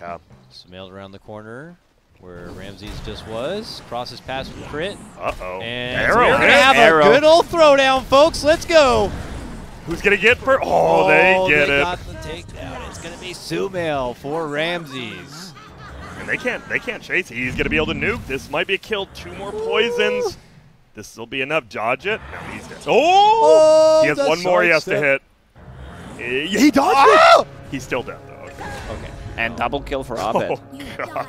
cap. Sumail around the corner where Ramses just was. Crosses past with crit. Uh-oh. And we're going to have a good old throwdown, folks. Let's go. Who's going to get for? Oh, they got the takedown. It's going to be Sumail for Ramses. And they can't chase. He's going to be able to nuke. This might be a kill. Two more poisons. Ooh. This will be enough. Dodge it. No, he's dead. Oh! He has one more he has to hit. He dodged it! He's still down, though. Okay. And double kill for Abed. Oh, God.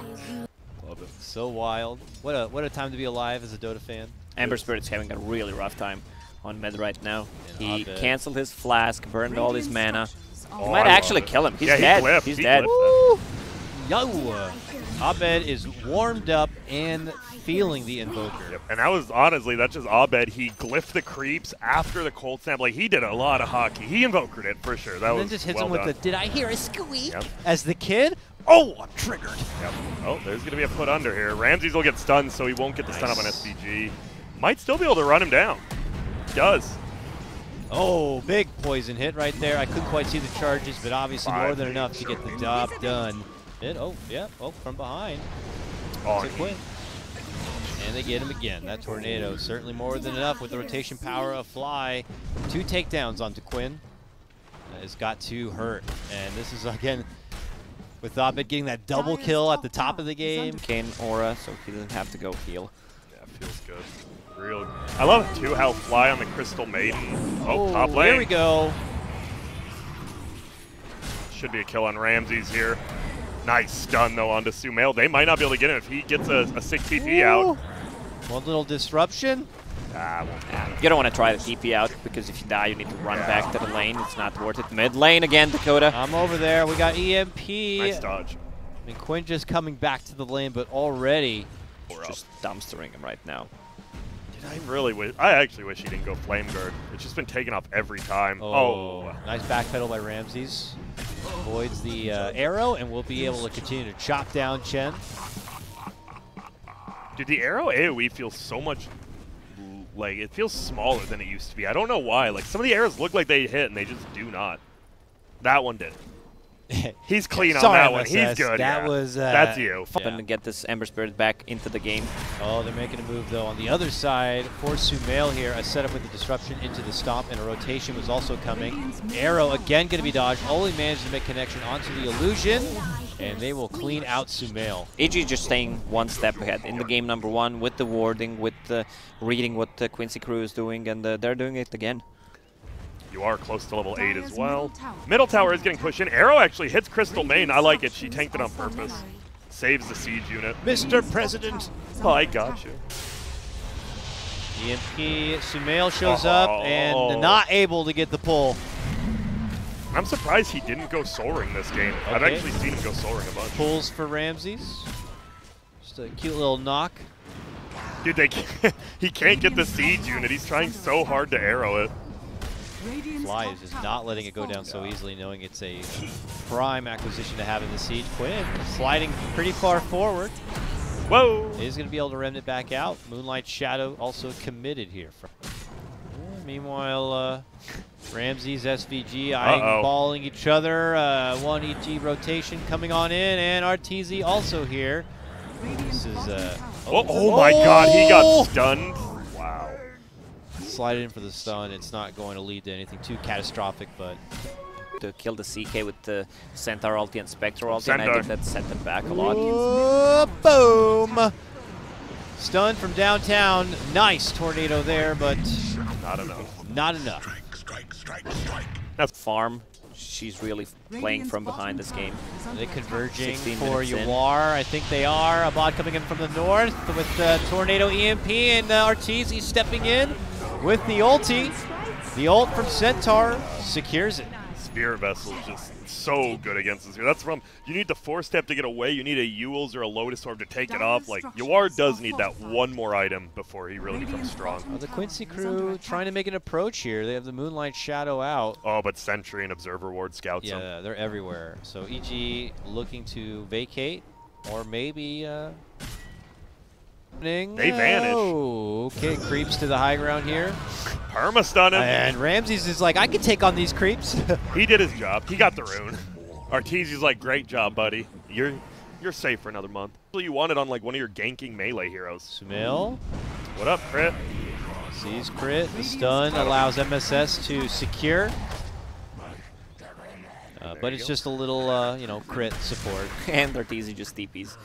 Love it. So wild. What a time to be alive as a Dota fan. Ember Spirit's having a really rough time on mid right now. He canceled his flask, burned all his mana. Oh, he might actually kill him. He's dead. He's dead. Yawar. Abed is warmed up and feeling the Invoker. Yep. And that was, honestly, that's just Abed. He glyphed the creeps after the cold snap. Like, he did a lot of hockey. He Invokered it, for sure. That was well done. And then just hits him with the, did I hear a squeak? Yep. As the kid. Oh, I'm triggered. Yep. Oh, there's going to be a put under here. Ramses will get stunned, so he won't get the stun up on SCG. Might still be able to run him down. Does. Oh, big poison hit right there. I couldn't quite see the charges, but obviously more than enough to get the job done. From behind. Oh, Quinn. And they get him again. That tornado is certainly more than enough with the rotation power of Fly. Two takedowns onto Quinn. It's got to hurt. And this is, again, with Abed getting that double kill at the top of the game. Kane aura, so he doesn't have to go heal. Yeah, feels good. Real. I love, too, how Fly on the Crystal Maiden. Oh, top lane. There we go. Should be a kill on Ramses here. Nice stun, though, onto Sumail. They might not be able to get him if he gets a 6 TP out. One little disruption. You don't want to try the TP out, because if you die, you need to run back to the lane. It's not worth it. Mid lane again, Dakota. I'm over there. We got EMP. Nice dodge. I mean, Quinn just coming back to the lane, but already just dumpstering him right now. I really wish. I actually wish he didn't go Flame Guard. It's just been taken off every time. Oh. Nice backpedal by Ramses. Avoids the arrow, and we'll be able to continue to chop down Chen. Dude, the arrow AoE feels so much, like, it feels smaller than it used to be. I don't know why. Like, some of the arrows look like they hit, and they just do not. That one did. He's clean on that one. He's good. That was that's you. I'm going to get this Ember Spirit back into the game. Oh, they're making a move, though. On the other side, for Sumail here, a setup with the disruption into the stomp, and a rotation was also coming. Arrow again going to be dodged. Only managed to make connection onto the illusion, and they will clean out Sumail. AG just staying one step ahead in the game number one with the warding, with reading what Quincy Crew is doing, and they're doing it again. You are close to level 8 as well. Middle tower is getting pushed in. Arrow actually hits Crystal Maiden. I like it. She tanked it on purpose. Saves the siege unit. Mr. President! Oh, I got you. EMP. Sumail shows up and not able to get the pull. I'm surprised he didn't go Soul Ring this game. Okay. I've actually seen him go Soul Ring a bunch. Pulls for Ramses. Just a cute little knock. Dude, he can't get the siege unit. He's trying so hard to arrow it. Fly is just not letting it go down so easily, knowing it's a prime acquisition to have in the siege. Quinn sliding pretty far forward. Whoa! Is going to be able to remnant back out. Moonlight Shadow also committed here. Meanwhile, Ramses, SVG, eyeballing each other. One EG rotation coming on in, and Arteezy also here. This is oh my God! He got stunned. Slide it in for the stun. It's not going to lead to anything too catastrophic, but to kill the CK with the Centaur ulti and Spectre ulti, and I think that sent them back a lot. Boom! Stun from downtown. Nice tornado there, but not enough. Not enough. Strike. That's farm. She's really playing from behind this game. They're converging for Yawar. I think they are. Abad coming in from the north with tornado EMP, and Arteezy stepping in with the ulti. The ult from Centaur secures it. Spirit Vessel's just so good against this. That's from, you need the 4-step to get away. You need a Yule's or a Lotus Orb to take it off. Like, Yawar does need that one more item before he really becomes strong. The Quincy Crew trying to make an approach here. They have the Moonlight Shadow out. Oh, but Sentry and Observer Ward scouts them. Yeah, they're everywhere. So EG looking to vacate, or maybe... They vanish. Okay, creeps to the high ground here. Perma stun him. And Ramses is like, I can take on these creeps. He did his job. He got the rune. Arteezy's like, great job, buddy. You're safe for another month. You want it on like one of your ganking melee heroes. Sumail. What up, crit? Sees crit. The stun allows MSS to secure. But it's just a little, you know, crit support. And Arteezy just TPs.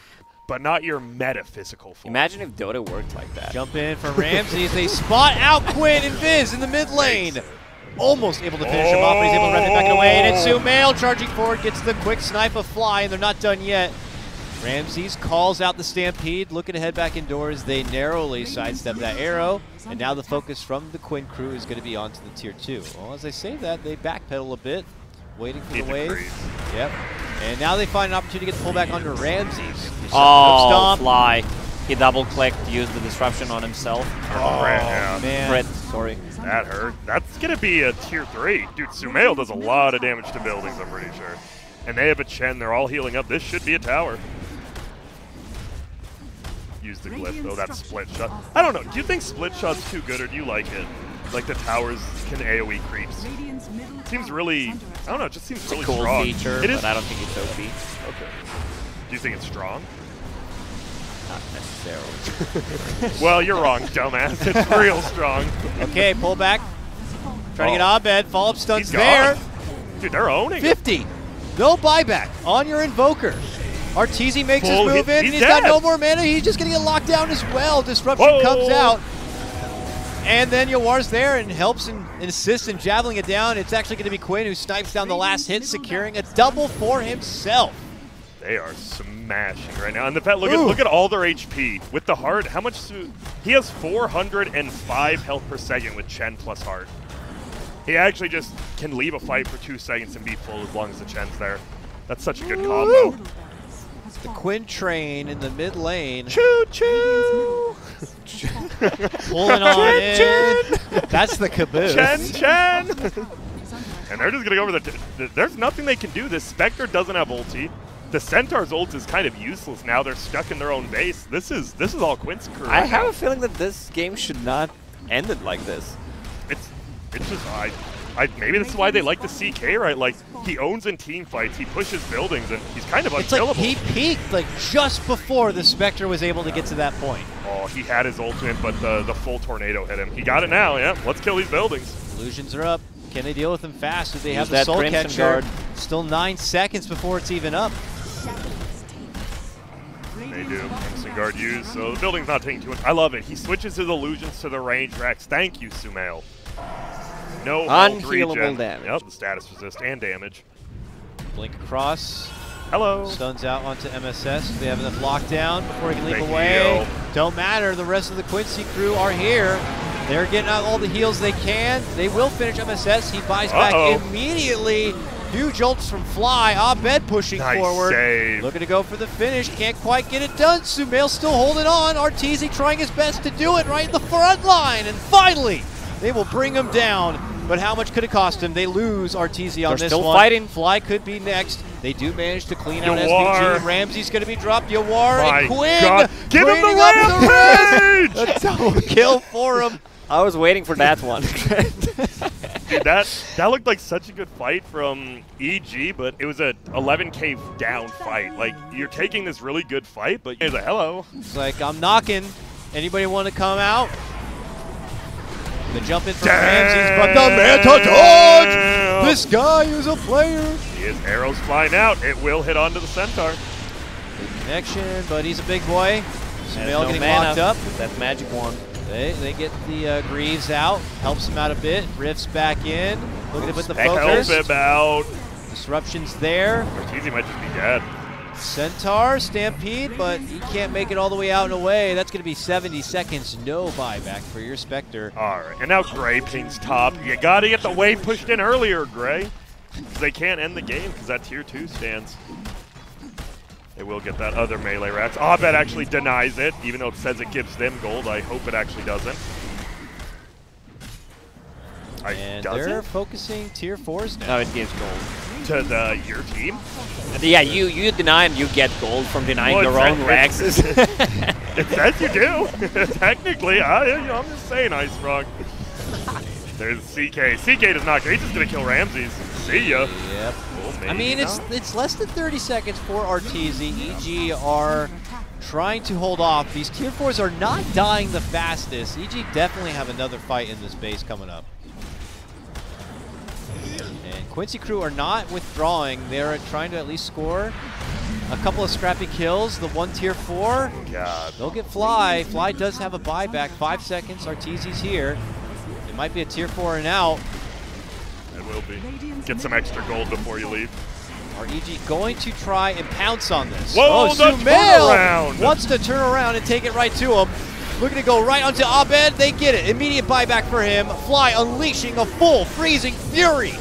But not your metaphysical form. Imagine if Dota worked like that. Jump in from Ramses. They spot out Quinn and Viz in the mid lane. Almost able to finish him off, but he's able to rip it back away. And it's Sumail charging forward, gets the quick snipe of Fly, and they're not done yet. Ramses calls out the Stampede, looking to head back indoors. They narrowly sidestep that arrow, and now the focus from the Quinn crew is going to be onto the tier 2. Well, as I say that, they backpedal a bit, waiting for the wave. Yep. And now they find an opportunity to get the pullback onto Ramses. Oh, stomp. Fly. He double-clicked, used the disruption on himself. Oh, man. Crit, sorry. That hurt. That's going to be a tier 3. Dude, Sumail does a lot of damage to buildings, I'm pretty sure. And they have a Chen. They're all healing up. This should be a tower. Use the glyph, though. That split shot. I don't know. Do you think split shot's too good, or do you like it? Like the towers can AoE creeps. Seems really, I don't know, it just seems really strong. It's a cool feature, but I don't think it's OP. Okay. Do you think it's strong? Not necessarily. Well, you're wrong, dumbass. It's real strong. Okay, pull back. Trying to get Abed. Follow up stun's there. Dude, they're owning 50. It. No buyback on your Invoker. Arteezy makes his move in. He's got no more mana. He's just going to get locked down as well. Disruption comes out. And then Yawar's there and helps and assists in javeling it down. It's actually going to be Quinn who snipes down the last hit, securing a double for himself. They are smashing right now. And the fact, look at all their HP. With the heart, how much? He has 405 health per second with Chen plus heart. He actually just can leave a fight for 2 seconds and be full as long as the Chen's there. That's such a good combo. The Quinn train in the mid lane. Choo-choo! Pulling on in. That's the caboose. Chen! And they're just going to go over the... There's nothing they can do. This Spectre doesn't have ulti. The Centaur's ult is kind of useless now. They're stuck in their own base. This is all Quincy Crew. I have a feeling that this game should not end it like this. It's just maybe this is why they like the CK, right? Like he owns in team fights, he pushes buildings, and he's kind of unkillable. It's like he peaked like just before the Spectre was able to get to that point. Oh, he had his ultimate, but the full tornado hit him. He got it now. Yeah, let's kill these buildings. Illusions are up. Can they deal with them fast? Do they have the soul catcher? Still 9 seconds before it's even up. They do. Crimson Guard used, so the building's not taking too much. I love it. He switches his illusions to the range racks. Thank you, Sumail. No unhealable damage. Yep, status resist and damage. Blink across. Hello. Stuns out onto MSS. They have enough lockdown before he can leap away. Don't matter. The rest of the Quincy crew are here. They're getting out all the heals they can. They will finish MSS. He buys back immediately. Huge ults from Fly. Abed pushing forward. Save. Looking to go for the finish. Can't quite get it done. Sumail still holding on. Arteezy trying his best to do it right in the front line. And finally, they will bring him down. But how much could it cost him? They lose Arteezy on this one. They're still fighting. Fly could be next. They do manage to clean out SVG. Ramsey's going to be dropped. Yawar and Quinn. God. Give him the rampage! A double kill for him. I was waiting for that one. Dude, that looked like such a good fight from EG, but it was a 11k down fight. Like, you're taking this really good fight, but you're like, hello. It's like, I'm knocking. Anybody want to come out? The jump in from Ramses, but the Manta dodge! This guy is a player! His arrow's flying out. It will hit onto the Centaur. Good connection, but he's a big boy. Sumail getting locked up. That magic wand. They get the Greaves out. Helps him out a bit. Rifts back in. Looking to put the focus. Help him out. Disruption's there. Arteezy might just be dead. Centaur, Stampede, but he can't make it all the way out and away. That's going to be 70 seconds, no buyback for your Spectre. All right, and now Gray pings top. You got to get the wave pushed in earlier, Gray. They can't end the game because that tier 2 stands. They will get that other melee rats. Abed actually denies it, even though it says it gives them gold. I hope it actually doesn't. And they're focusing tier 4s now. No, it gives gold. To your team? Yeah, you deny them, you get gold from denying your own Raxes. It says you do. Technically, I'm just saying, Ice Frog. There's CK. CK does not. He's just going to kill Ramses. See ya. Yep. Cool. I mean, it's less than 30 seconds for Arteezy. EG are trying to hold off. These tier 4s are not dying the fastest. EG definitely have another fight in this base coming up. And Quincy Crew are not withdrawing. They're trying to at least score a couple of scrappy kills. The one tier 4, God. They'll get Fly. Fly does have a buyback. 5 seconds, Arteezy's here. It might be a tier 4 and out. It will be. Get some extra gold before you leave. Are EG going to try and pounce on this? Whoa, oh, Sumail wants to turn around and take it right to him. Looking to go right onto Abed. They get it. Immediate buyback for him. Fly unleashing a full freezing fury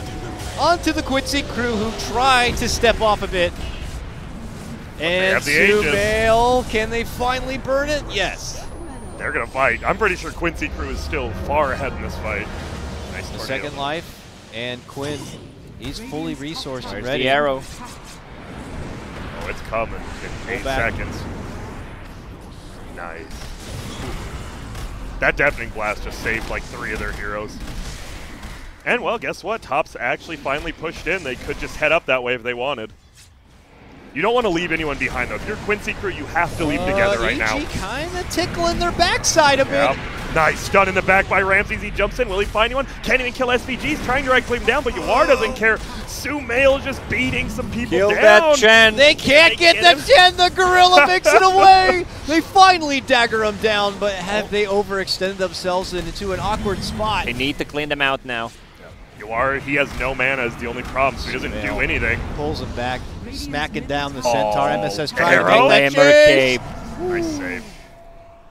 onto the Quincy Crew, who try to step off a bit. And Sumail, can they finally burn it? Yes. They're going to fight. I'm pretty sure Quincy Crew is still far ahead in this fight. Nice the second life. And Quinn, he's fully resourced and ready. The arrow. Oh, it's coming in 8 seconds. Nice. That Deafening Blast just saved like 3 of their heroes. And well, guess what? Top's actually finally pushed in. They could just head up that way if they wanted. You don't want to leave anyone behind, though. If you're Quincy Crew, you have to leave together right now. EG kind of tickling their backside a bit. Yep. Nice stun in the back by Ramses. He jumps in. Will he find anyone? Can't even kill SVGs. Trying to right-click him down, but Yawar doesn't care. Sumail just beating some people down. That Chen. They can't get that Chen. The gorilla makes it away. They finally dagger him down, but have they overextended themselves into an awkward spot? They need to clean them out now. Yawar, he has no mana is the only problem, so he doesn't do anything. Pulls him back, smacking down the Centaur. MSS trying to make that change. Nice save.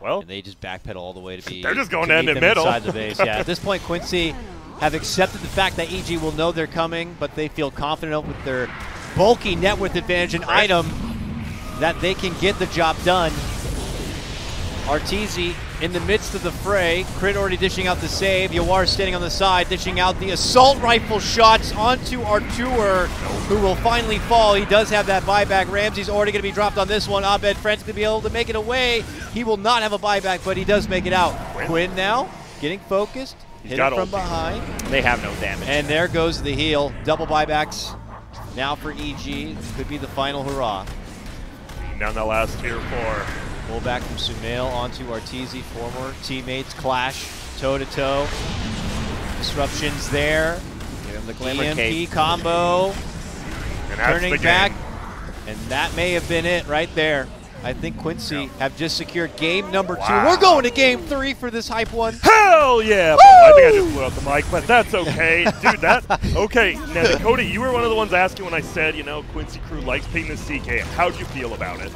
Well, and they just backpedal all the way to be. They're just going to end in middle. The base. Yeah, at this point, Quincy have accepted the fact that EG will know they're coming, but they feel confident with their bulky net worth advantage and item that they can get the job done. Arteezy in the midst of the fray. Crit already dishing out the save. Yawar standing on the side, dishing out the assault rifle shots onto Artur, who will finally fall. He does have that buyback. Ramsey's already going to be dropped on this one. Abed frantically to be able to make it away. He will not have a buyback, but he does make it out. Quinn now getting focused, hitting from behind. They have no damage. And there goes the heal. Double buybacks now for EG. Could be the final hurrah. Down the last tier 4. Pull back from Sumail onto Arteezy. Former teammates clash toe-to-toe. Disruptions there. Get him the EMP combo. And turning back. And that may have been it right there. I think Quincy have just secured game number 2. We're going to game 3 for this hype one. Hell yeah! Woo! I think I just blew out the mic, but that's okay. Dude, okay. Now, Cody, you were one of the ones asking when I said, you know, Quincy Crew likes being the CK. How'd you feel about it?